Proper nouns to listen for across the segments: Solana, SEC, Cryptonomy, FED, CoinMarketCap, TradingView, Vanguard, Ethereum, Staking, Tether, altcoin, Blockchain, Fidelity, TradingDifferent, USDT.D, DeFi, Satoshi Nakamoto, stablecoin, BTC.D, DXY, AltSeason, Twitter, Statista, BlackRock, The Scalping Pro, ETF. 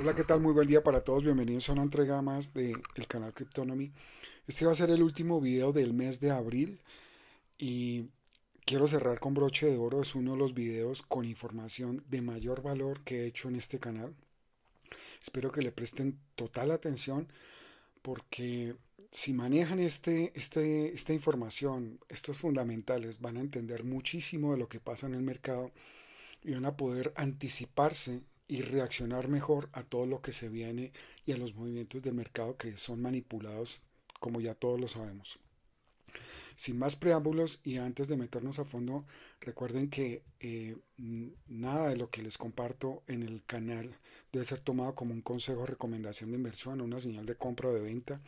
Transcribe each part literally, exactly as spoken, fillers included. Hola, ¿qué tal? Muy buen día para todos. Bienvenidos a una entrega más del canal Cryptonomy. Este va a ser el último video del mes de abril y quiero cerrar con broche de oro. Es uno de los videos con información de mayor valor que he hecho en este canal. Espero que le presten total atención porque si manejan este, este, esta información, estos fundamentales, van a entender muchísimo de lo que pasa en el mercado y van a poder anticiparse y reaccionar mejor a todo lo que se viene y a los movimientos del mercado que son manipulados, como ya todos lo sabemos. Sin más preámbulos y antes de meternos a fondo, recuerden que eh, nada de lo que les comparto en el canal debe ser tomado como un consejo o recomendación de inversión, una señal de compra o de venta.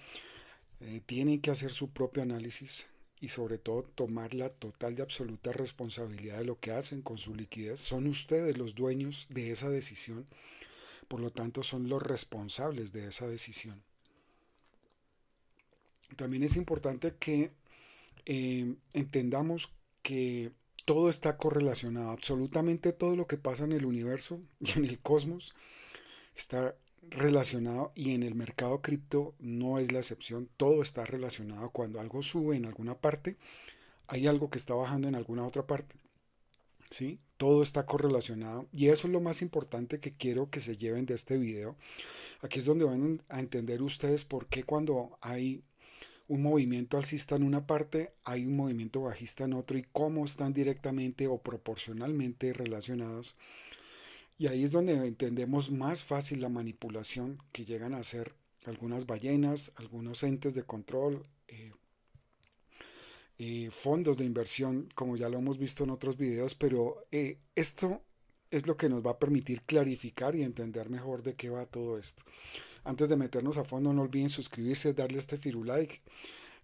Eh, tienen que hacer su propio análisis y sobre todo tomar la total y absoluta responsabilidad de lo que hacen con su liquidez. Son ustedes los dueños de esa decisión, por lo tanto son los responsables de esa decisión. También es importante que eh, entendamos que todo está correlacionado, absolutamente todo lo que pasa en el universo y en el cosmos está relacionado, y en el mercado cripto no es la excepción. Todo está relacionado. Cuando algo sube en alguna parte, hay algo que está bajando en alguna otra parte, ¿sí? Todo está correlacionado y eso es lo más importante que quiero que se lleven de este video. Aquí es donde van a entender ustedes por qué cuando hay un movimiento alcista en una parte hay un movimiento bajista en otro y cómo están directamente o proporcionalmente relacionados. Y ahí es donde entendemos más fácil la manipulación que llegan a hacer algunas ballenas, algunos entes de control, eh, eh, fondos de inversión, como ya lo hemos visto en otros videos, pero eh, esto es lo que nos va a permitir clarificar y entender mejor de qué va todo esto. Antes de meternos a fondo, no olviden suscribirse, darle este firulike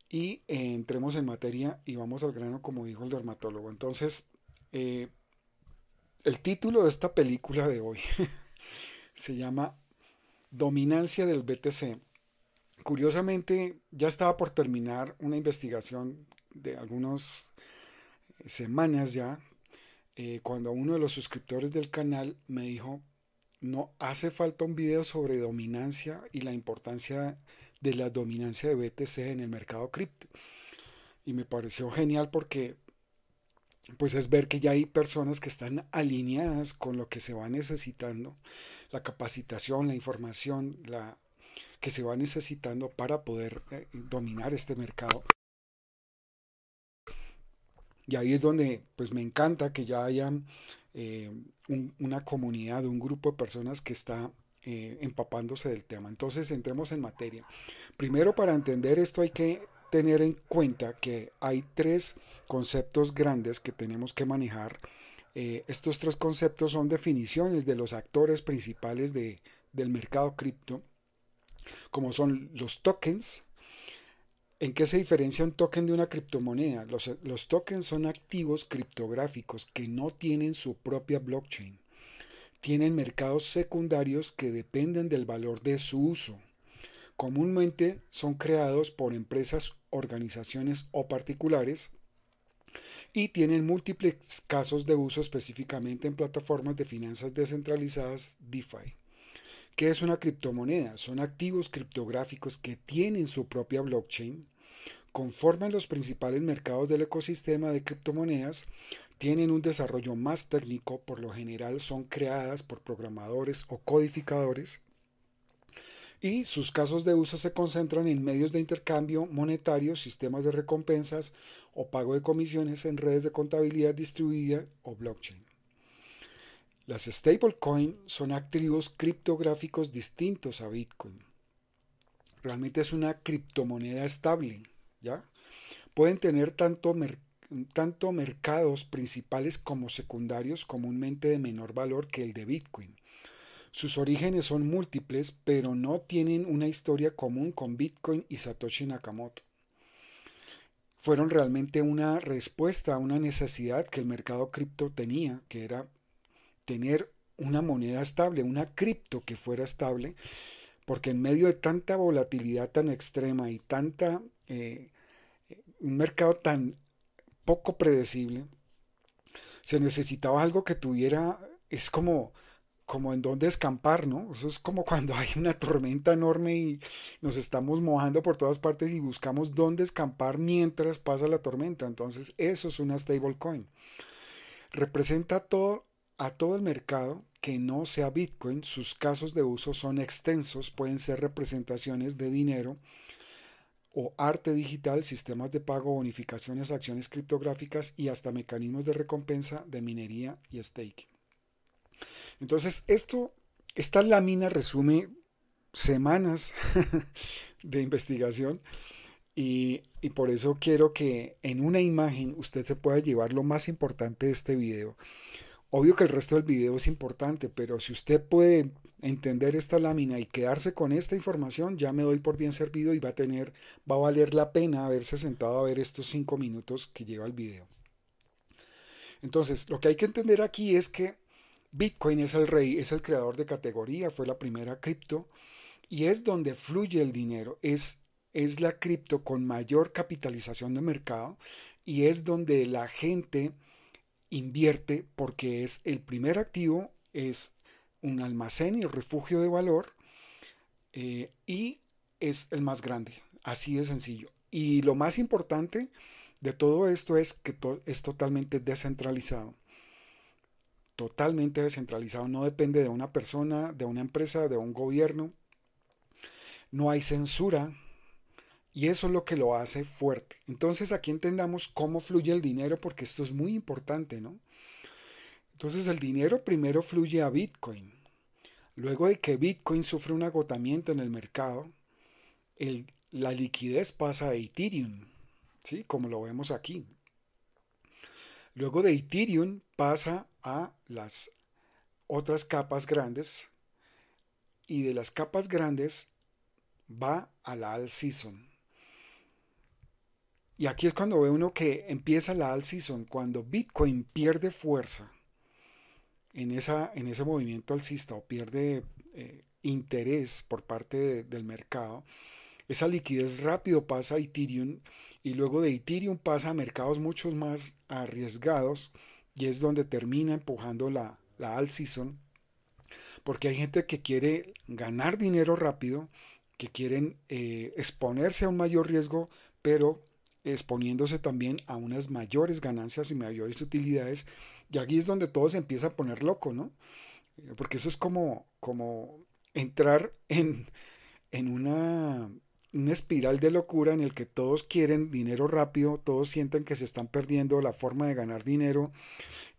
y eh, entremos en materia y vamos al grano, como dijo el dermatólogo. Entonces, eh, el título de esta película de hoy se llama Dominancia del B T C. Curiosamente, ya estaba por terminar una investigación de algunas semanas ya, eh, cuando uno de los suscriptores del canal me dijo, no hace falta un video sobre dominancia y la importancia de la dominancia de B T C en el mercado cripto. Y me pareció genial porque pues es ver que ya hay personas que están alineadas con lo que se va necesitando, la capacitación, la información la que se va necesitando para poder eh, dominar este mercado. Y ahí es donde pues me encanta que ya haya eh, un, una comunidad, un grupo de personas que está eh, empapándose del tema. Entonces entremos en materia. Primero, para entender esto hay que tener en cuenta que hay tres conceptos grandes que tenemos que manejar. Eh, estos tres conceptos son definiciones de los actores principales de, del mercado cripto, como son los tokens. ¿En qué se diferencia un token de una criptomoneda? Los, los tokens son activos criptográficos que no tienen su propia blockchain. Tienen mercados secundarios que dependen del valor de su uso. Comúnmente son creados por empresas, organizaciones o particulares y tienen múltiples casos de uso, específicamente en plataformas de finanzas descentralizadas DeFi. ¿Qué es una criptomoneda? Son activos criptográficos que tienen su propia blockchain, conforman los principales mercados del ecosistema de criptomonedas, tienen un desarrollo más técnico, por lo general son creadas por programadores o codificadores, y sus casos de uso se concentran en medios de intercambio monetario, sistemas de recompensas o pago de comisiones en redes de contabilidad distribuida o blockchain. Las stablecoin son activos criptográficos distintos a Bitcoin. Realmente es una criptomoneda estable, ¿ya? Pueden tener tanto, mer- tanto mercados principales como secundarios, comúnmente de menor valor que el de Bitcoin. Sus orígenes son múltiples, pero no tienen una historia común con Bitcoin y Satoshi Nakamoto. Fueron realmente una respuesta a una necesidad que el mercado cripto tenía, que era tener una moneda estable, una cripto que fuera estable, porque en medio de tanta volatilidad tan extrema y tanta, eh, un mercado tan poco predecible, se necesitaba algo que tuviera, es como como en dónde escampar, ¿no? Eso es como cuando hay una tormenta enorme y nos estamos mojando por todas partes y buscamos dónde escampar mientras pasa la tormenta. Entonces eso es una stablecoin. Representa todo, a todo el mercado que no sea Bitcoin. Sus casos de uso son extensos, pueden ser representaciones de dinero o arte digital, sistemas de pago, bonificaciones, acciones criptográficas y hasta mecanismos de recompensa de minería y staking. Entonces, esto, esta lámina resume semanas de investigación y, y por eso quiero que en una imagen usted se pueda llevar lo más importante de este video. Obvio que el resto del video es importante, pero si usted puede entender esta lámina y quedarse con esta información, ya me doy por bien servido y va a tener, va a valer la pena haberse sentado a ver estos cinco minutos que lleva el video. Entonces, lo que hay que entender aquí es que Bitcoin es el rey, es el creador de categoría, fue la primera cripto y es donde fluye el dinero, es, es la cripto con mayor capitalización de mercado y es donde la gente invierte porque es el primer activo, es un almacén y refugio de valor eh, y es el más grande, así de sencillo. Y lo más importante de todo esto es que to- es totalmente descentralizado, totalmente descentralizado, no depende de una persona, de una empresa, de un gobierno, no hay censura. Y eso es lo que lo hace fuerte. Entonces aquí entendamos cómo fluye el dinero, porque esto es muy importante, ¿no? Entonces el dinero primero fluye a Bitcoin. Luego de que Bitcoin sufre un agotamiento en el mercado, el, la liquidez pasa a Ethereum, ¿sí? Como lo vemos aquí. Luego de Ethereum pasa a las otras capas grandes. Y de las capas grandes va a la AltSeason. Y aquí es cuando ve uno que empieza la AltSeason, cuando Bitcoin pierde fuerza en, esa, en ese movimiento alcista o pierde eh, interés por parte de, del mercado, esa liquidez rápido pasa a Ethereum y luego de Ethereum pasa a mercados mucho más arriesgados y es donde termina empujando la, la AltSeason, porque hay gente que quiere ganar dinero rápido, que quieren eh, exponerse a un mayor riesgo, pero exponiéndose también a unas mayores ganancias y mayores utilidades. Y aquí es donde todo se empieza a poner loco, ¿no? Porque eso es como, como entrar en, en una, una espiral de locura en el que todos quieren dinero rápido, todos sienten que se están perdiendo la forma de ganar dinero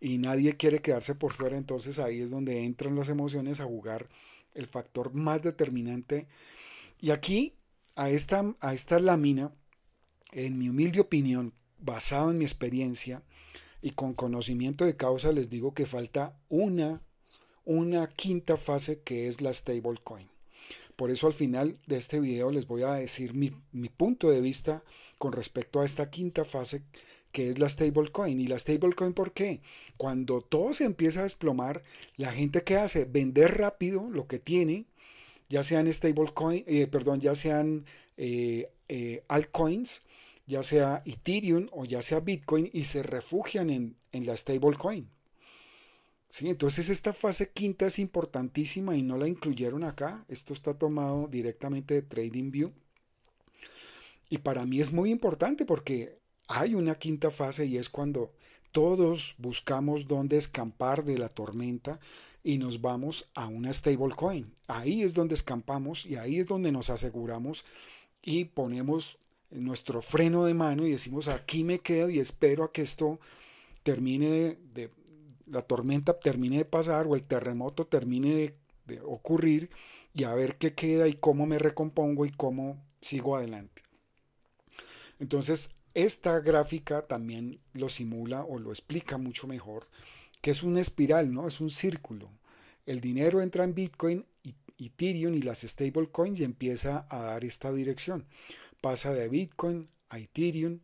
y nadie quiere quedarse por fuera. Entonces ahí es donde entran las emociones a jugar el factor más determinante. Y aquí, a esta, a esta lámina, en mi humilde opinión, basado en mi experiencia y con conocimiento de causa, les digo que falta una, una quinta fase que es la stablecoin. Por eso al final de este video les voy a decir mi, mi punto de vista con respecto a esta quinta fase que es la stablecoin. ¿Y la stablecoin por qué? Cuando todo se empieza a desplomar, la gente ¿qué hace? Vender rápido lo que tiene, ya sean stablecoin, eh, perdón, ya sean eh, eh, altcoins, ya sea Ethereum o ya sea Bitcoin, y se refugian en, en la stablecoin. ¿Sí? Entonces esta fase quinta es importantísima y no la incluyeron acá. Esto está tomado directamente de TradingView. Y para mí es muy importante porque hay una quinta fase y es cuando todos buscamos dónde escampar de la tormenta y nos vamos a una stablecoin. Ahí es donde escampamos y ahí es donde nos aseguramos y ponemos nuestro freno de mano y decimos aquí me quedo y espero a que esto termine de, de la tormenta termine de pasar o el terremoto termine de, de ocurrir y a ver qué queda y cómo me recompongo y cómo sigo adelante. Entonces esta gráfica también lo simula o lo explica mucho mejor, que es una espiral, ¿no? Es un círculo. El dinero entra en Bitcoin, Ethereum y las stablecoins y empieza a dar esta dirección. Pasa de Bitcoin a Ethereum,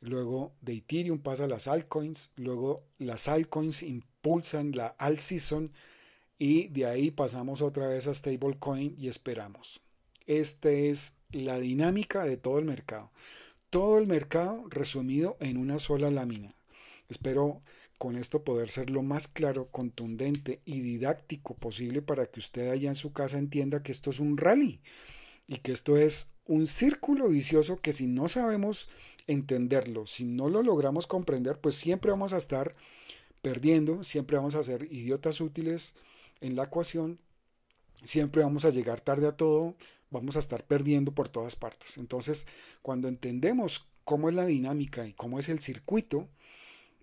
luego de Ethereum pasa a las altcoins, luego las altcoins impulsan la AltSeason y de ahí pasamos otra vez a stablecoin y esperamos. Esta es la dinámica de todo el mercado. Todo el mercado resumido en una sola lámina. Espero con esto poder ser lo más claro, contundente y didáctico posible para que usted allá en su casa entienda que esto es un rally y que esto es un círculo vicioso que si no sabemos entenderlo, si no lo logramos comprender, pues siempre vamos a estar perdiendo, siempre vamos a ser idiotas útiles en la ecuación, siempre vamos a llegar tarde a todo, vamos a estar perdiendo por todas partes. Entonces, cuando entendemos cómo es la dinámica y cómo es el circuito,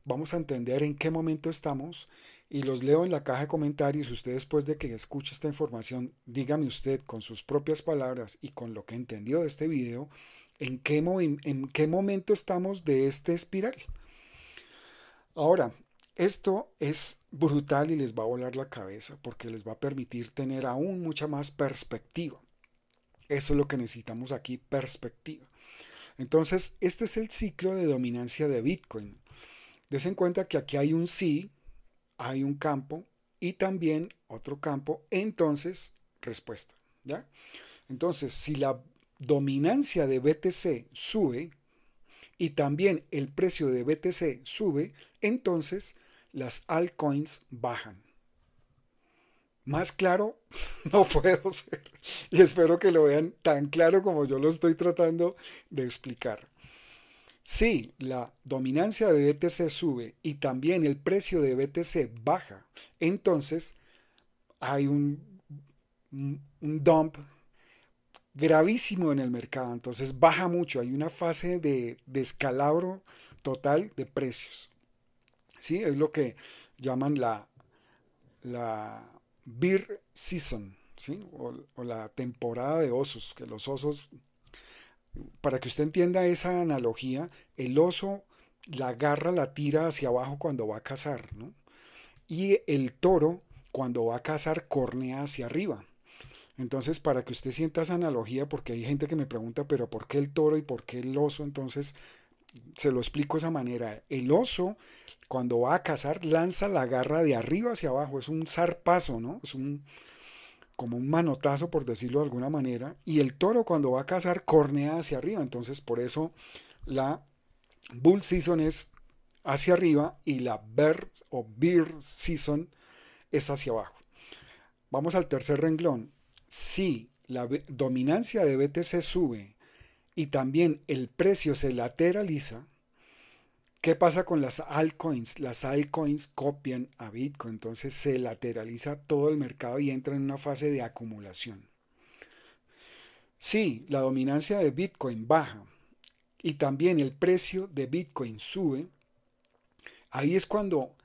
vamos a entender en qué momento estamos, y los leo en la caja de comentarios. Usted, después de que escuche esta información, dígame usted con sus propias palabras y con lo que entendió de este video, en qué, en qué momento estamos de este espiral. Ahora, esto es brutal y les va a volar la cabeza porque les va a permitir tener aún mucha más perspectiva. Eso es lo que necesitamos aquí, perspectiva. Entonces, este es el ciclo de dominancia de Bitcoin. Dese en cuenta que aquí hay un sí, hay un campo y también otro campo, entonces respuesta, ¿ya? Entonces, si la dominancia de B T C sube y también el precio de B T C sube, entonces las altcoins bajan. Más claro no puedo ser, y espero que lo vean tan claro como yo lo estoy tratando de explicar. Si la dominancia de B T C sube y también el precio de B T C baja, entonces hay un, un dump gravísimo en el mercado. Entonces baja mucho, hay una fase de descalabro total de precios. ¿Sí? Es lo que llaman la, la bear season, ¿sí? o, o la temporada de osos, que los osos... Para que usted entienda esa analogía, el oso la garra, la tira hacia abajo cuando va a cazar, ¿no? Y el toro, cuando va a cazar, cornea hacia arriba. Entonces, para que usted sienta esa analogía, porque hay gente que me pregunta, pero ¿por qué el toro y por qué el oso? Entonces, se lo explico de esa manera. El oso, cuando va a cazar, lanza la garra de arriba hacia abajo. Es un zarpazo, ¿no? Es un... como un manotazo, por decirlo de alguna manera, y el toro cuando va a cazar cornea hacia arriba. Entonces, por eso la bull season es hacia arriba y la bear o bear season es hacia abajo. Vamos al tercer renglón. Si la dominancia de B T C sube y también el precio se lateraliza, ¿qué pasa con las altcoins? Las altcoins copian a Bitcoin, entonces se lateraliza todo el mercado y entra en una fase de acumulación. Si la dominancia de Bitcoin baja y también el precio de Bitcoin sube, ahí es cuando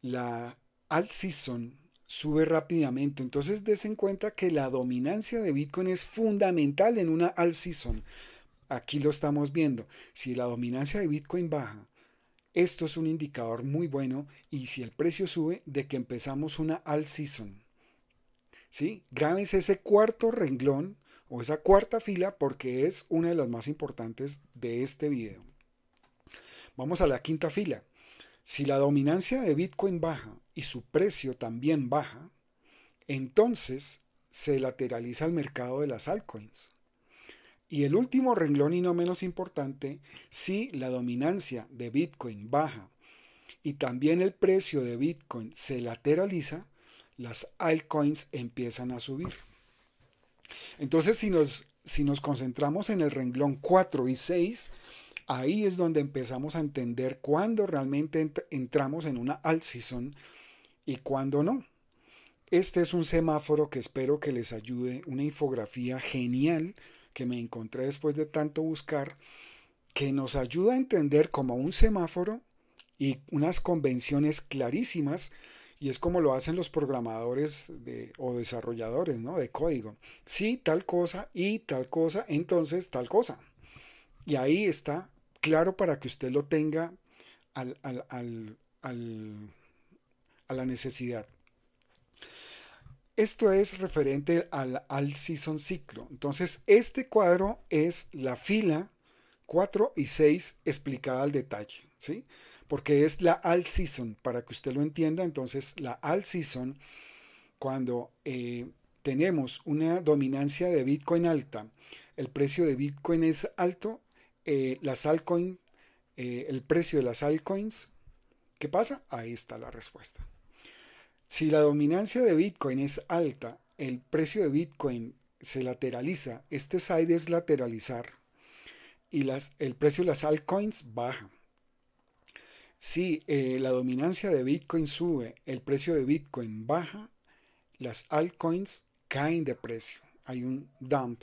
la altseason sube rápidamente. Entonces des en cuenta que la dominancia de Bitcoin es fundamental en una altseason. Aquí lo estamos viendo. Si la dominancia de Bitcoin baja, esto es un indicador muy bueno, y si el precio sube, de que empezamos una alt season. ¿Sí? Grábense ese cuarto renglón o esa cuarta fila porque es una de las más importantes de este video. Vamos a la quinta fila. Si la dominancia de Bitcoin baja y su precio también baja, entonces se lateraliza el mercado de las altcoins. Y el último renglón, y no menos importante, si la dominancia de Bitcoin baja y también el precio de Bitcoin se lateraliza, las altcoins empiezan a subir. Entonces, si nos, si nos concentramos en el renglón cuatro y seis, ahí es donde empezamos a entender cuándo realmente ent entramos en una alt season y cuándo no. Este es un semáforo que espero que les ayude, una infografía genial que me encontré después de tanto buscar, que nos ayuda a entender como un semáforo y unas convenciones clarísimas, y es como lo hacen los programadores de, o desarrolladores, ¿no? De código. Sí, tal cosa y tal cosa, entonces tal cosa. Y ahí está claro para que usted lo tenga al, al, al, al, a la necesidad. Esto es referente al alt-season ciclo. Entonces, este cuadro es la fila cuatro y seis explicada al detalle, ¿sí? Porque es la alt-season, para que usted lo entienda. Entonces, la alt-season, cuando eh, tenemos una dominancia de Bitcoin alta, el precio de Bitcoin es alto, eh, las altcoin, eh, el precio de las altcoins ¿Qué pasa? Ahí está la respuesta. Si la dominancia de Bitcoin es alta, el precio de Bitcoin se lateraliza, este side es lateralizar, y las, el precio de las altcoins baja. Si eh, la dominancia de Bitcoin sube, el precio de Bitcoin baja, las altcoins caen de precio, hay un dump.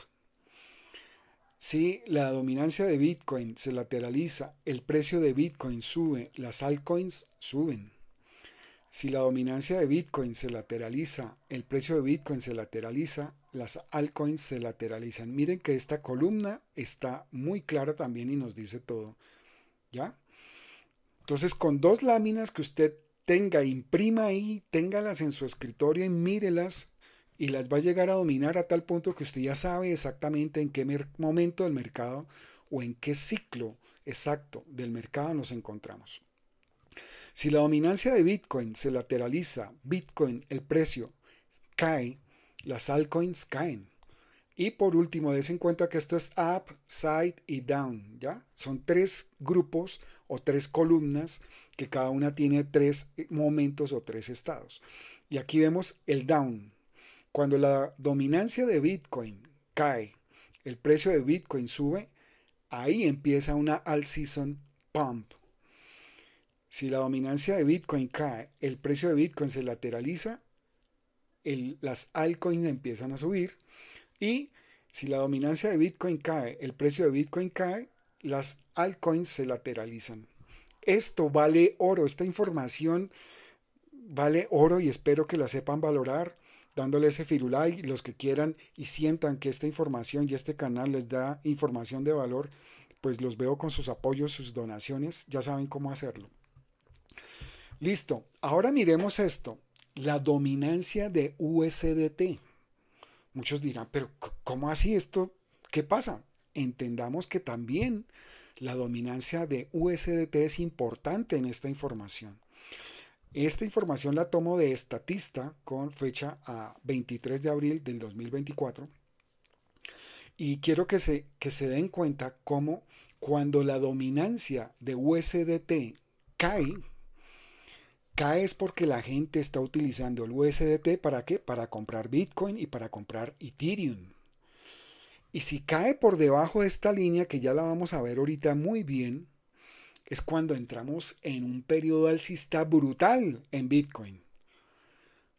Si la dominancia de Bitcoin se lateraliza, el precio de Bitcoin sube, las altcoins suben. Si la dominancia de Bitcoin se lateraliza, el precio de Bitcoin se lateraliza, las altcoins se lateralizan. Miren que esta columna está muy clara también y nos dice todo, ¿ya? Entonces, con dos láminas que usted tenga, imprima ahí, téngalas en su escritorio y mírelas, y las va a llegar a dominar a tal punto que usted ya sabe exactamente en qué momento del mercado o en qué ciclo exacto del mercado nos encontramos. Si la dominancia de Bitcoin se lateraliza, Bitcoin, el precio, cae, las altcoins caen. Y por último, des en cuenta que esto es up, side y down, ¿ya? Son tres grupos o tres columnas que cada una tiene tres momentos o tres estados. Y aquí vemos el down. Cuando la dominancia de Bitcoin cae, el precio de Bitcoin sube, ahí empieza una alt season pump. Si la dominancia de Bitcoin cae, el precio de Bitcoin se lateraliza, el, las altcoins empiezan a subir, y si la dominancia de Bitcoin cae, el precio de Bitcoin cae, las altcoins se lateralizan. Esto vale oro, esta información vale oro y espero que la sepan valorar, dándole ese firulai, los que quieran y sientan que esta información y este canal les da información de valor, pues los veo con sus apoyos, sus donaciones, ya saben cómo hacerlo. Listo, ahora miremos esto, la dominancia de U S D T. Muchos dirán, pero ¿cómo así esto? ¿Qué pasa? Entendamos que también la dominancia de U S D T es importante en esta información. Esta información la tomo de Statista con fecha a veintitrés de abril del dos mil veinticuatro y quiero que se, que se den cuenta cómo cuando la dominancia de U S D T cae, cae es porque la gente está utilizando el U S D T ¿para qué? Para comprar Bitcoin y para comprar Ethereum. Y si cae por debajo de esta línea que ya la vamos a ver ahorita muy bien, es cuando entramos en un periodo alcista brutal en Bitcoin.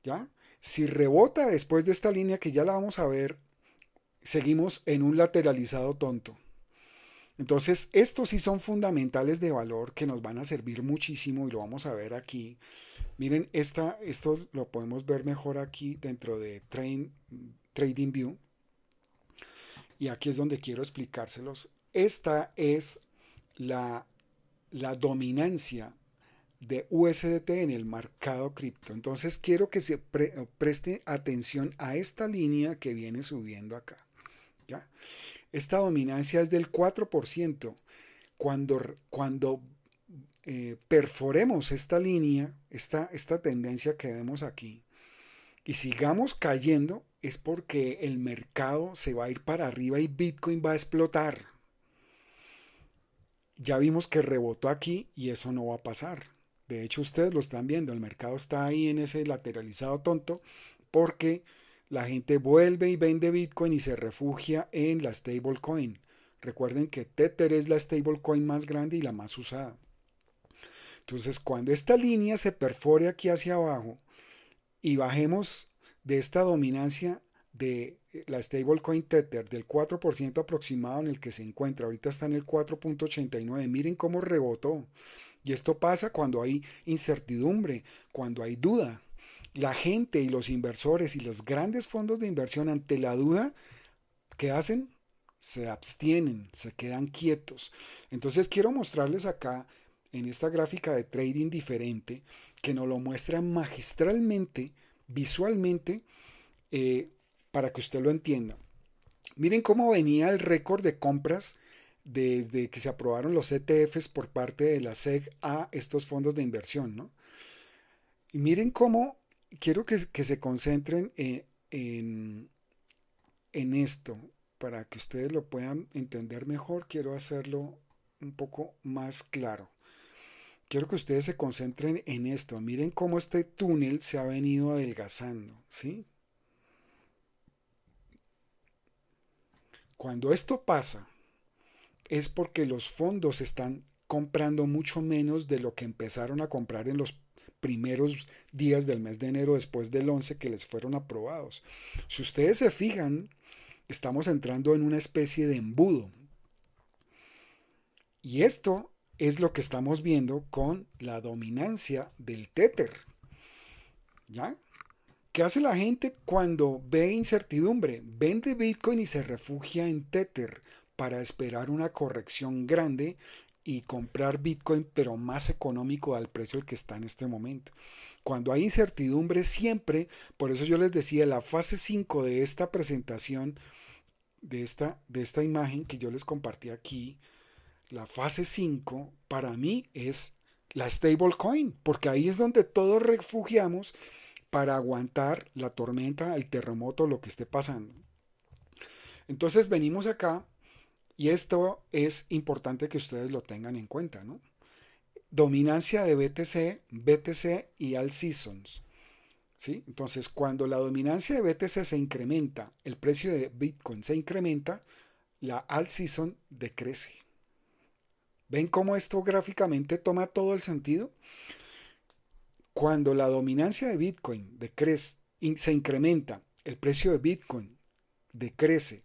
¿Ya? Si rebota después de esta línea que ya la vamos a ver, seguimos en un lateralizado tonto. Entonces, estos sí son fundamentales de valor que nos van a servir muchísimo y lo vamos a ver aquí. Miren, esta, esto lo podemos ver mejor aquí dentro de TradingView. Y aquí es donde quiero explicárselos. Esta es la... la dominancia de U S D T en el mercado cripto. Entonces quiero que se pre preste atención a esta línea que viene subiendo acá, ¿ya? Esta dominancia es del cuatro por ciento. Cuando, cuando eh, perforemos esta línea, esta, esta tendencia que vemos aquí, y sigamos cayendo, es porque el mercado se va a ir para arriba y Bitcoin va a explotar. Ya vimos que rebotó aquí y eso no va a pasar. De hecho, ustedes lo están viendo. El mercado está ahí en ese lateralizado tonto porque la gente vuelve y vende Bitcoin y se refugia en la stablecoin. Recuerden que Tether es la stablecoin más grande y la más usada. Entonces, cuando esta línea se perfore aquí hacia abajo y bajemos de esta dominancia de la stablecoin Tether del cuatro por ciento aproximado en el que se encuentra, ahorita está en el cuatro punto ochenta y nueve, miren cómo rebotó, y esto pasa cuando hay incertidumbre, cuando hay duda, la gente y los inversores y los grandes fondos de inversión ante la duda, ¿qué hacen? Se abstienen, se quedan quietos. Entonces quiero mostrarles acá en esta gráfica de trading diferente, que nos lo muestra magistralmente, visualmente, eh, para que usted lo entienda. Miren cómo venía el récord de compras desde que se aprobaron los E T Efes por parte de la S E C a estos fondos de inversión, ¿no? Y miren cómo, quiero que, que se concentren en, en, en esto, para que ustedes lo puedan entender mejor, quiero hacerlo un poco más claro. Quiero que ustedes se concentren en esto. Miren cómo este túnel se ha venido adelgazando, ¿sí? Cuando esto pasa, es porque los fondos están comprando mucho menos de lo que empezaron a comprar en los primeros días del mes de enero después del once que les fueron aprobados. Si ustedes se fijan, estamos entrando en una especie de embudo. Y esto es lo que estamos viendo con la dominancia del Tether. ¿Ya? ¿Qué hace la gente cuando ve incertidumbre? Vende Bitcoin y se refugia en Tether para esperar una corrección grande y comprar Bitcoin, pero más económico al precio al que está en este momento. Cuando hay incertidumbre siempre, por eso yo les decía, la fase cinco de esta presentación, de esta, de esta imagen que yo les compartí aquí, la fase cinco para mí es la stablecoin, porque ahí es donde todos refugiamos para aguantar la tormenta, el terremoto, lo que esté pasando. Entonces venimos acá y esto es importante que ustedes lo tengan en cuenta, ¿no? Dominancia de B T C, B T C y AltSeasons, ¿sí? Entonces cuando la dominancia de B T C se incrementa, el precio de Bitcoin se incrementa, la AltSeason decrece. ¿Ven cómo esto gráficamente toma todo el sentido? Cuando la dominancia de Bitcoin decrece, se incrementa, el precio de Bitcoin decrece,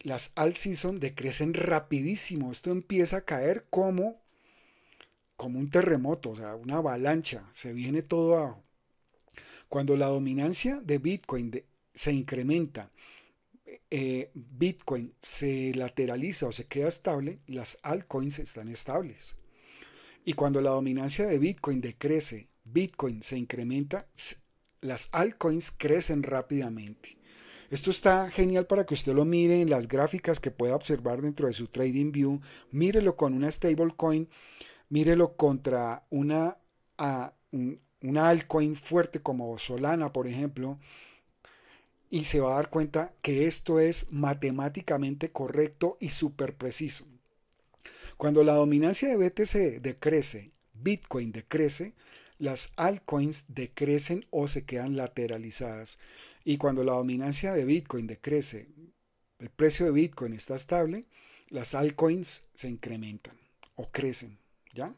las AltSeason decrecen rapidísimo. Esto empieza a caer como, como un terremoto, o sea, una avalancha. Se viene todo abajo. Cuando la dominancia de Bitcoin de, se incrementa, eh, Bitcoin se lateraliza o se queda estable, las altcoins están estables. Y cuando la dominancia de Bitcoin decrece, Bitcoin se incrementa, las altcoins crecen rápidamente. Esto está genial para que usted lo mire en las gráficas que pueda observar dentro de su TradingView. Mírelo con una stablecoin, mírelo contra una, a, un, una altcoin fuerte como Solana, por ejemplo, y se va a dar cuenta que esto es matemáticamente correcto y súper preciso. Cuando la dominancia de B T C decrece, Bitcoin decrece, las altcoins decrecen o se quedan lateralizadas. Y cuando la dominancia de Bitcoin decrece, el precio de Bitcoin está estable, las altcoins se incrementan o crecen, ¿ya?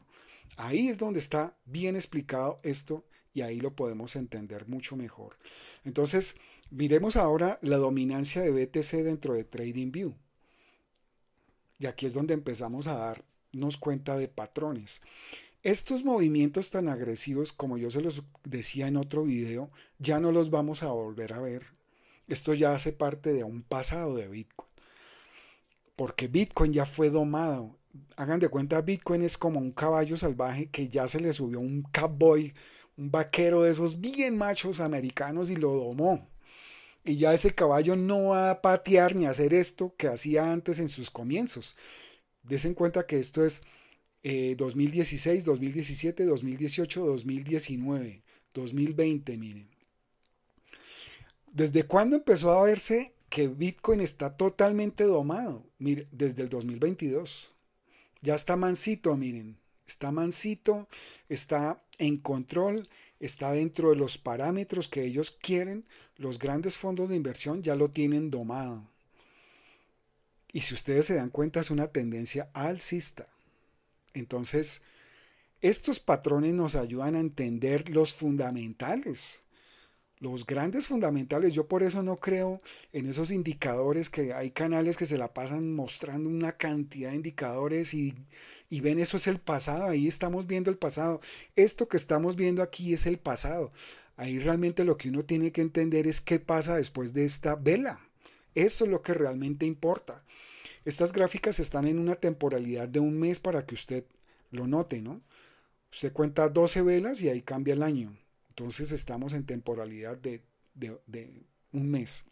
Ahí es donde está bien explicado esto y ahí lo podemos entender mucho mejor. Entonces, miremos ahora la dominancia de B T C dentro de TradingView. Y aquí es donde empezamos a darnos cuenta de patrones. Estos movimientos tan agresivos, como yo se los decía en otro video, ya no los vamos a volver a ver. Esto ya hace parte de un pasado de Bitcoin. Porque Bitcoin ya fue domado. Hagan de cuenta, Bitcoin es como un caballo salvaje que ya se le subió un cowboy, un vaquero de esos bien machos americanos y lo domó. Y ya ese caballo no va a patear ni a hacer esto que hacía antes en sus comienzos. Desen cuenta que esto es eh, dos mil dieciséis, dos mil diecisiete, dos mil dieciocho, dos mil diecinueve, dos mil veinte, miren. ¿Desde cuándo empezó a verse que Bitcoin está totalmente domado? Miren, desde el dos mil veintidós. Ya está mansito, miren. Está mansito, está en control. Está dentro de los parámetros que ellos quieren. Los grandes fondos de inversión ya lo tienen domado. Y si ustedes se dan cuenta, es una tendencia alcista. Entonces, estos patrones nos ayudan a entender los fundamentales. Los grandes fundamentales. Yo por eso no creo en esos indicadores que hay canales que se la pasan mostrando una cantidad de indicadores y, y ven, eso es el pasado, ahí estamos viendo el pasado. Esto que estamos viendo aquí es el pasado. Ahí realmente lo que uno tiene que entender es qué pasa después de esta vela. Eso es lo que realmente importa. Estas gráficas están en una temporalidad de un mes para que usted lo note, ¿no? Usted cuenta doce velas y ahí cambia el año. Entonces estamos en temporalidad de, de, de un mes.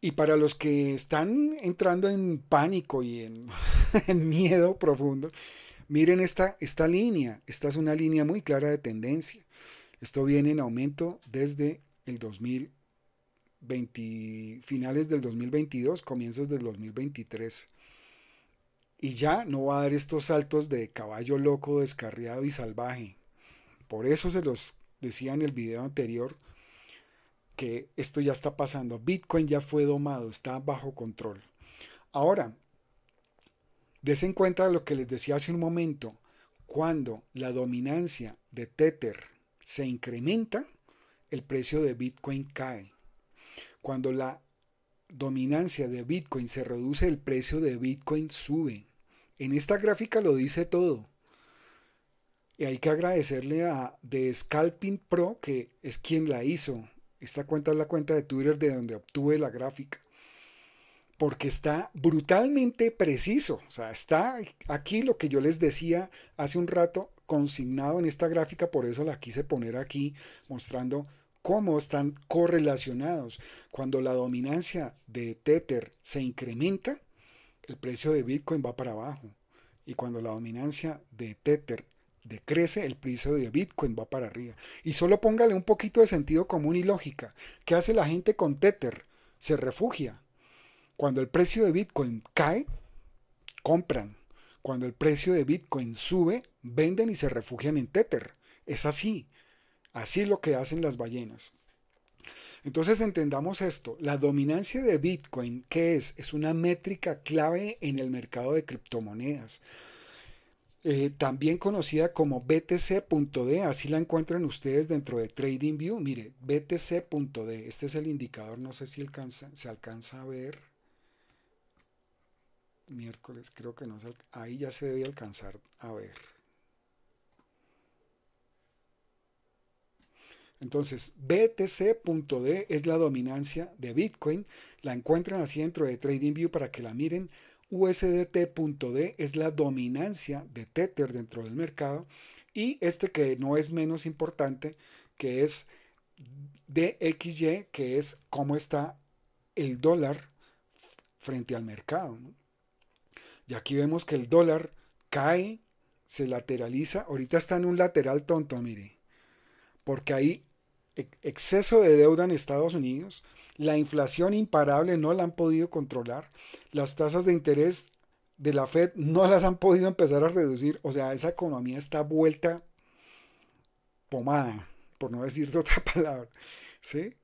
Y para los que están entrando en pánico y en, en miedo profundo, miren esta, esta línea. Esta es una línea muy clara de tendencia. Esto viene en aumento desde el dos mil veinte, finales del dos mil veintidós, comienzos del dos mil veintitrés. y ya no va a dar estos saltos de caballo loco, descarriado y salvaje. Por eso se los decía en el video anterior que esto ya está pasando. Bitcoin ya fue domado, está bajo control. Ahora, desen cuenta de lo que les decía hace un momento. Cuando la dominancia de Tether se incrementa, el precio de Bitcoin cae. Cuando la dominancia de Bitcoin se reduce, el precio de Bitcoin sube. En esta gráfica lo dice todo. Y hay que agradecerle a The Scalping Pro, que es quien la hizo. Esta cuenta es la cuenta de Twitter de donde obtuve la gráfica, porque está brutalmente preciso. O sea, está aquí lo que yo les decía hace un rato consignado en esta gráfica, por eso la quise poner aquí mostrando cómo están correlacionados. Cuando la dominancia de Tether se incrementa, el precio de Bitcoin va para abajo. Y cuando la dominancia de Tether decrece, el precio de Bitcoin va para arriba. Y solo póngale un poquito de sentido común y lógica. ¿Qué hace la gente con Tether? Se refugia. Cuando el precio de Bitcoin cae, compran. Cuando el precio de Bitcoin sube, venden y se refugian en Tether. Es así. Así es lo que hacen las ballenas. Entonces entendamos esto. La dominancia de Bitcoin, ¿qué es? Es una métrica clave en el mercado de criptomonedas. Eh, también conocida como B T C punto D, así la encuentran ustedes dentro de TradingView. Mire, B T C punto D, este es el indicador, no sé si alcanza, se alcanza a ver. Miércoles, creo que no se alcanza, ahí ya se debe alcanzar a ver. Entonces, B T C punto D es la dominancia de Bitcoin, la encuentran así dentro de TradingView para que la miren. U S D T punto D es la dominancia de Tether dentro del mercado, y este que no es menos importante, que es D X Y, que es cómo está el dólar frente al mercado, ¿no? Y aquí vemos que el dólar cae, se lateraliza, ahorita está en un lateral tonto, mire, porque hay exceso de deuda en Estados Unidos. La inflación imparable no la han podido controlar. Las tasas de interés de la FED no las han podido empezar a reducir. O sea, esa economía está vuelta pomada, por no decir de otra palabra, ¿sí?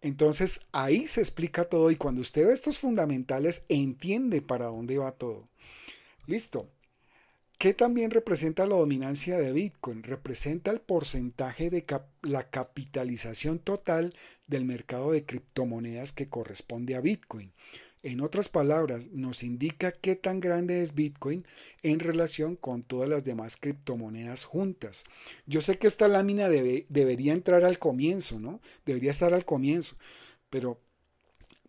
Entonces, ahí se explica todo. Y cuando usted ve estos fundamentales, entiende para dónde va todo. Listo. ¿Qué también representa la dominancia de Bitcoin? Representa el porcentaje de cap- la capitalización total del mercado de criptomonedas que corresponde a Bitcoin. En otras palabras, nos indica qué tan grande es Bitcoin en relación con todas las demás criptomonedas juntas. Yo sé que esta lámina debe, debería entrar al comienzo, ¿no? Debería estar al comienzo, pero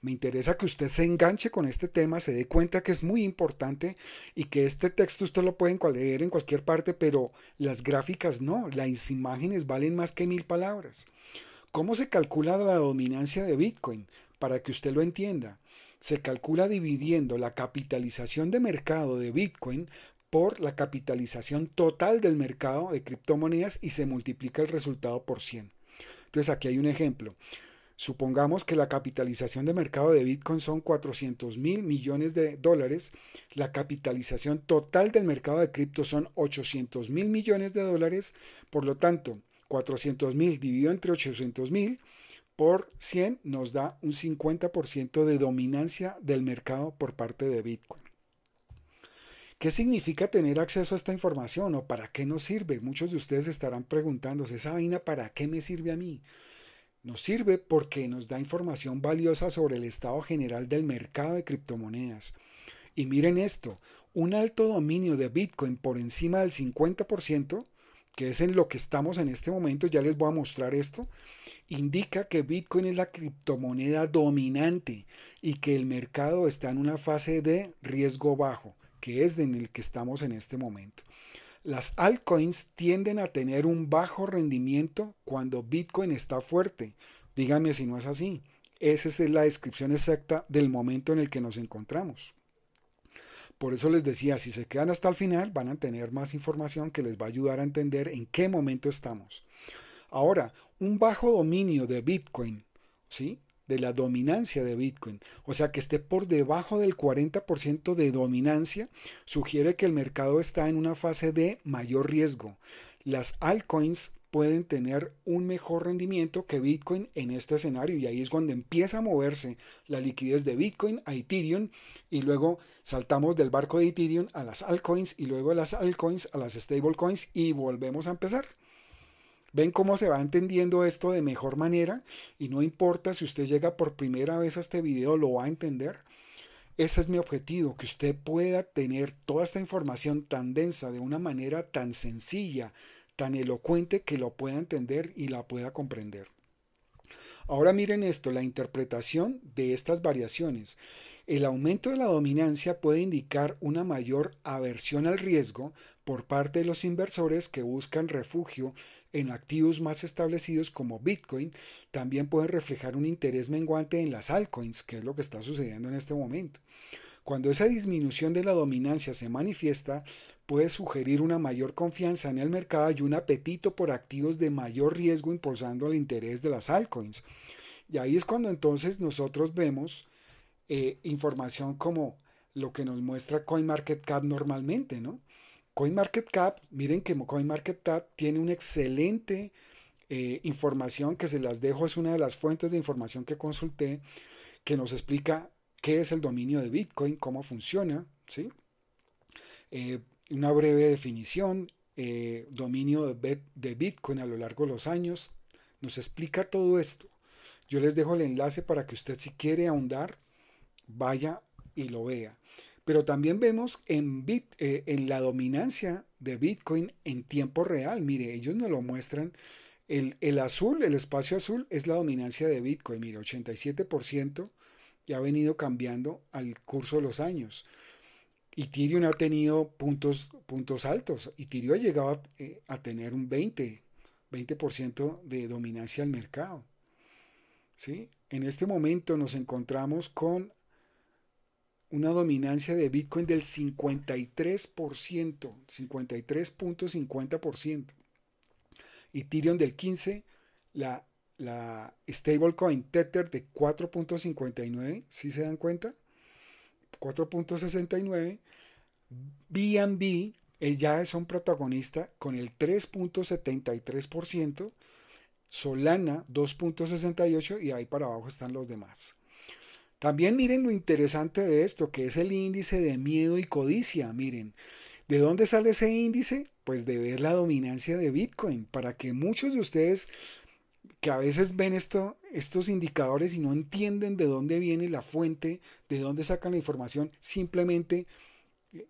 me interesa que usted se enganche con este tema, se dé cuenta que es muy importante y que este texto usted lo puede leer en cualquier parte, pero las gráficas no, las imágenes valen más que mil palabras. ¿Cómo se calcula la dominancia de Bitcoin? Para que usted lo entienda, se calcula dividiendo la capitalización de mercado de Bitcoin por la capitalización total del mercado de criptomonedas y se multiplica el resultado por cien. Entonces aquí hay un ejemplo. Supongamos que la capitalización de mercado de Bitcoin son cuatrocientos mil millones de dólares. La capitalización total del mercado de cripto son ochocientos mil millones de dólares. Por lo tanto, cuatrocientos mil dividido entre ochocientos mil por cien nos da un cincuenta por ciento de dominancia del mercado por parte de Bitcoin. ¿Qué significa tener acceso a esta información o para qué nos sirve? Muchos de ustedes estarán preguntándose, ¿esa vaina para qué me sirve a mí? Nos sirve porque nos da información valiosa sobre el estado general del mercado de criptomonedas. Y miren esto, un alto dominio de Bitcoin por encima del cincuenta por ciento, que es en lo que estamos en este momento, ya les voy a mostrar esto, indica que Bitcoin es la criptomoneda dominante y que el mercado está en una fase de riesgo bajo, que es en el que estamos en este momento. Las altcoins tienden a tener un bajo rendimiento cuando Bitcoin está fuerte. Díganme si no es así. Esa es la descripción exacta del momento en el que nos encontramos. Por eso les decía, si se quedan hasta el final, van a tener más información que les va a ayudar a entender en qué momento estamos. Ahora, un bajo dominio de Bitcoin, ¿sí? de la dominancia de Bitcoin, o sea que esté por debajo del cuarenta por ciento de dominancia, sugiere que el mercado está en una fase de mayor riesgo. Las altcoins pueden tener un mejor rendimiento que Bitcoin en este escenario, y ahí es cuando empieza a moverse la liquidez de Bitcoin a Ethereum, y luego saltamos del barco de Ethereum a las altcoins, y luego de las altcoins a las stablecoins, y volvemos a empezar. ¿Ven cómo se va entendiendo esto de mejor manera? Y no importa si usted llega por primera vez a este video, lo va a entender. Ese es mi objetivo, que usted pueda tener toda esta información tan densa de una manera tan sencilla, tan elocuente, que lo pueda entender y la pueda comprender. Ahora miren esto, la interpretación de estas variaciones. El aumento de la dominancia puede indicar una mayor aversión al riesgo por parte de los inversores que buscan refugio en activos más establecidos como Bitcoin. También pueden reflejar un interés menguante en las altcoins, que es lo que está sucediendo en este momento. Cuando esa disminución de la dominancia se manifiesta, puede sugerir una mayor confianza en el mercado y un apetito por activos de mayor riesgo, impulsando el interés de las altcoins. Y ahí es cuando entonces nosotros vemos Eh, información como lo que nos muestra CoinMarketCap normalmente, ¿no? CoinMarketCap, miren que CoinMarketCap tiene una excelente eh, información que se las dejo, es una de las fuentes de información que consulté, que nos explica qué es el dominio de Bitcoin, cómo funciona, ¿sí? Eh, una breve definición, eh, dominio de, de Bitcoin a lo largo de los años, nos explica todo esto. Yo les dejo el enlace para que usted, si quiere ahondar, vaya y lo vea. Pero también vemos en, bit, eh, en la dominancia de Bitcoin en tiempo real. Mire, ellos nos lo muestran. El, el azul, el espacio azul, es la dominancia de Bitcoin. Mire, ochenta y siete por ciento, y ha venido cambiando al curso de los años. Ethereum ha tenido puntos, puntos altos. Ethereum ha llegado a, eh, a tener un veinte por ciento de dominancia al mercado, ¿sí? En este momento nos encontramos con una dominancia de Bitcoin del cincuenta y tres por ciento, cincuenta y tres punto cincuenta por ciento. Ethereum del quince por ciento, la, la stablecoin Tether de cuatro punto cincuenta y nueve, ¿sí se dan cuenta? cuatro punto sesenta y nueve. B N B eh, ya son protagonistas con el tres punto setenta y tres por ciento. Solana dos punto sesenta y ocho por ciento, y ahí para abajo están los demás. También miren lo interesante de esto, que es el índice de miedo y codicia. Miren, ¿de dónde sale ese índice? Pues de ver la dominancia de Bitcoin, para que muchos de ustedes que a veces ven esto, estos indicadores y no entienden de dónde viene la fuente, de dónde sacan la información, simplemente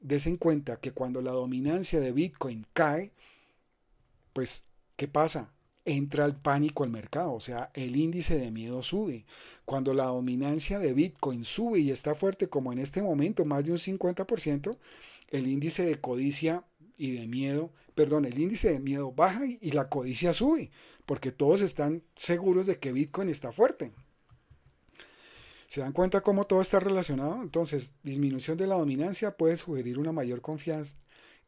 desen cuenta que cuando la dominancia de Bitcoin cae, pues ¿qué pasa? Entra el pánico al mercado, o sea, el índice de miedo sube. Cuando la dominancia de Bitcoin sube y está fuerte, como en este momento, más de un cincuenta por ciento, el índice de codicia y de miedo, perdón, el índice de miedo baja y la codicia sube, porque todos están seguros de que Bitcoin está fuerte. ¿Se dan cuenta cómo todo está relacionado? Entonces, disminución de la dominancia puede sugerir una mayor confianza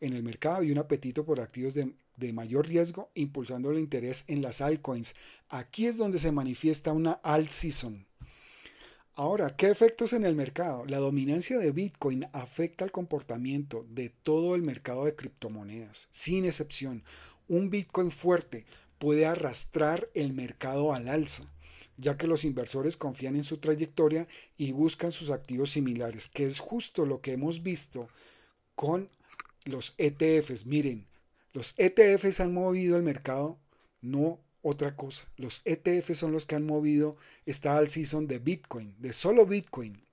en el mercado y un apetito por activos de, de mayor riesgo, impulsando el interés en las altcoins. Aquí es donde se manifiesta una alt season. Ahora, ¿qué efectos en el mercado? La dominancia de Bitcoin afecta el comportamiento de todo el mercado de criptomonedas, sin excepción. Un Bitcoin fuerte puede arrastrar el mercado al alza, ya que los inversores confían en su trayectoria y buscan sus activos similares, que es justo lo que hemos visto con los E T Efes, miren, los E T Efes han movido el mercado, no otra cosa. Los E T Efes son los que han movido esta alt season de Bitcoin, de solo Bitcoin.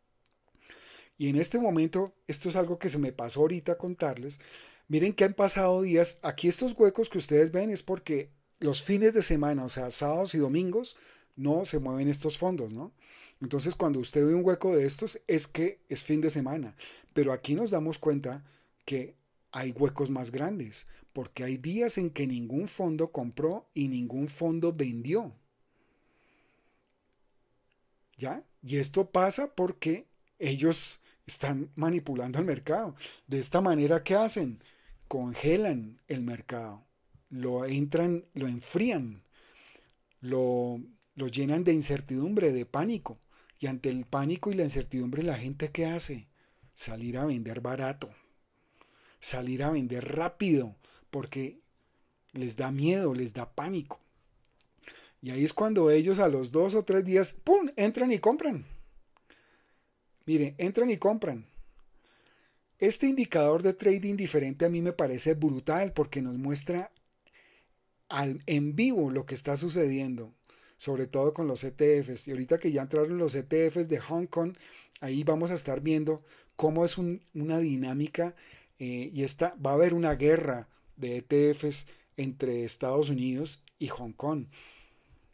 Y en este momento, esto es algo que se me pasó ahorita a contarles. Miren que han pasado días. Aquí estos huecos que ustedes ven es porque los fines de semana, o sea, sábados y domingos, no se mueven estos fondos, ¿no? Entonces, cuando usted ve un hueco de estos, es que es fin de semana. Pero aquí nos damos cuenta que hay huecos más grandes, porque hay días en que ningún fondo compró y ningún fondo vendió. ¿Ya? Y esto pasa porque ellos están manipulando el mercado. De esta manera, ¿qué hacen? Congelan el mercado, lo entran, lo enfrían, lo Lo llenan de incertidumbre, de pánico. Y ante el pánico y la incertidumbre, la gente, ¿qué hace? Salir a vender barato. Salir a vender rápido, porque les da miedo, les da pánico. Y ahí es cuando ellos a los dos o tres días, ¡pum!, entran y compran. Miren, entran y compran. Este indicador de trading diferente a mí me parece brutal, porque nos muestra al, en vivo lo que está sucediendo, sobre todo con los E T Fs. Y ahorita que ya entraron los E T Fs de Hong Kong, ahí vamos a estar viendo cómo es un, una dinámica eh, y esta, va a haber una guerra de E T Fs entre Estados Unidos y Hong Kong.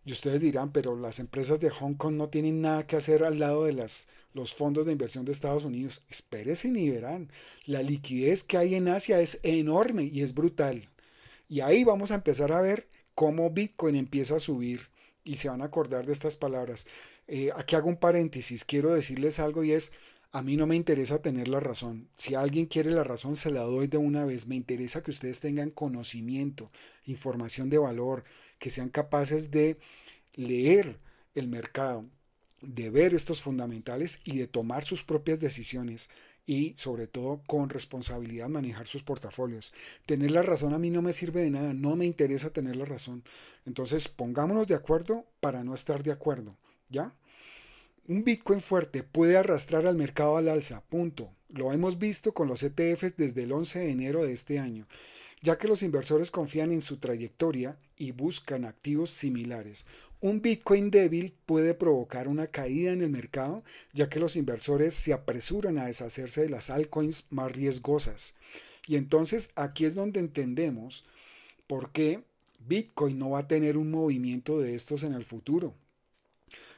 Y ustedes dirán, pero las empresas de Hong Kong no tienen nada que hacer al lado de las, los fondos de inversión de Estados Unidos. Espérense y verán. La liquidez que hay en Asia es enorme y es brutal. Y ahí vamos a empezar a ver cómo Bitcoin empieza a subir. Y se van a acordar de estas palabras. Eh, aquí hago un paréntesis. Quiero decirles algo, y es, a mí no me interesa tener la razón. Si alguien quiere la razón, se la doy de una vez. Me interesa que ustedes tengan conocimiento, información de valor, que sean capaces de leer el mercado, de ver estos fundamentales y de tomar sus propias decisiones, y sobre todo con responsabilidad manejar sus portafolios. Tener la razón a mí no me sirve de nada, no me interesa tener la razón. Entonces pongámonos de acuerdo para no estar de acuerdo, ¿ya? Un Bitcoin fuerte puede arrastrar al mercado al alza, punto. Lo hemos visto con los E T Fs desde el once de enero de este año, ya que los inversores confían en su trayectoria y buscan activos similares. Un Bitcoin débil puede provocar una caída en el mercado, ya que los inversores se apresuran a deshacerse de las altcoins más riesgosas. Y entonces aquí es donde entendemos por qué Bitcoin no va a tener un movimiento de estos en el futuro.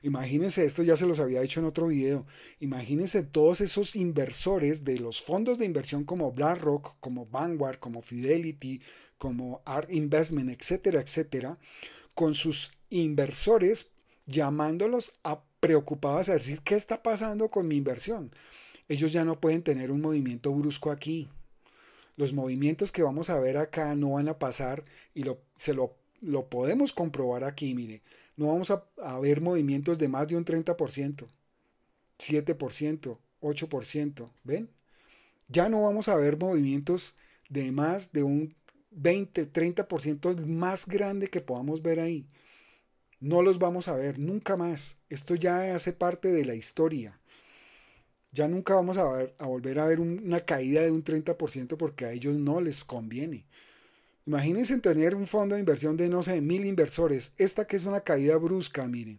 Imagínense, esto ya se los había dicho en otro video, imagínense todos esos inversores de los fondos de inversión como BlackRock, como Vanguard, como Fidelity, como Art Investment, etcétera, etcétera, con sus inversores llamándolos a preocupados a decir, ¿qué está pasando con mi inversión? Ellos ya no pueden tener un movimiento brusco aquí. Los movimientos que vamos a ver acá no van a pasar, y lo, se lo, lo podemos comprobar aquí, mire. No vamos a, a ver movimientos de más de un treinta por ciento, siete por ciento, ocho por ciento, ¿ven? Ya no vamos a ver movimientos de más de un veinte, treinta por ciento más grande que podamos ver ahí. No los vamos a ver nunca más. Esto ya hace parte de la historia. Ya nunca vamos a, ver, a volver a ver un, una caída de un treinta por ciento, porque a ellos no les conviene. Imagínense tener un fondo de inversión de, no sé, mil inversores. Esta que es una caída brusca, miren.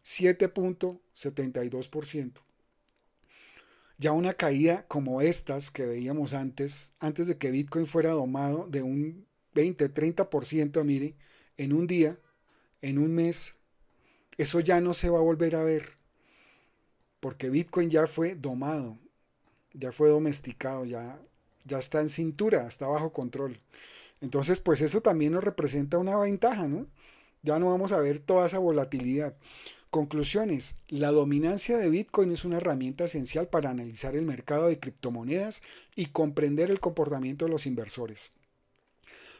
siete punto setenta y dos por ciento. Ya una caída como estas que veíamos antes, antes de que Bitcoin fuera domado, de un veinte, treinta por ciento, miren, en un día, en un mes. Eso ya no se va a volver a ver. Porque Bitcoin ya fue domado, ya fue domesticado, ya... ya está en cintura, está bajo control. Entonces, pues eso también nos representa una ventaja, ¿no? Ya no vamos a ver toda esa volatilidad. Conclusiones. La dominancia de Bitcoin es una herramienta esencial para analizar el mercado de criptomonedas y comprender el comportamiento de los inversores.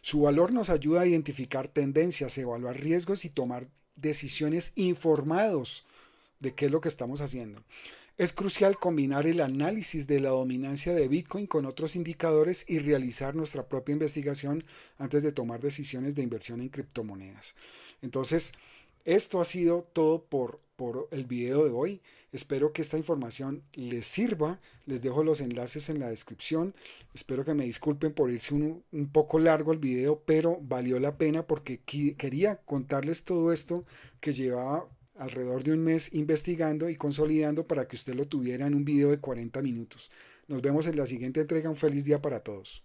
Su valor nos ayuda a identificar tendencias, evaluar riesgos y tomar decisiones informados de qué es lo que estamos haciendo. Es crucial combinar el análisis de la dominancia de Bitcoin con otros indicadores y realizar nuestra propia investigación antes de tomar decisiones de inversión en criptomonedas. Entonces, esto ha sido todo por, por el video de hoy. Espero que esta información les sirva. Les dejo los enlaces en la descripción. Espero que me disculpen por irse un, un poco largo el video, pero valió la pena porque qui- quería contarles todo esto que llevaba alrededor de un mes investigando y consolidando para que usted lo tuviera en un video de cuarenta minutos. Nos vemos en la siguiente entrega. Un feliz día para todos.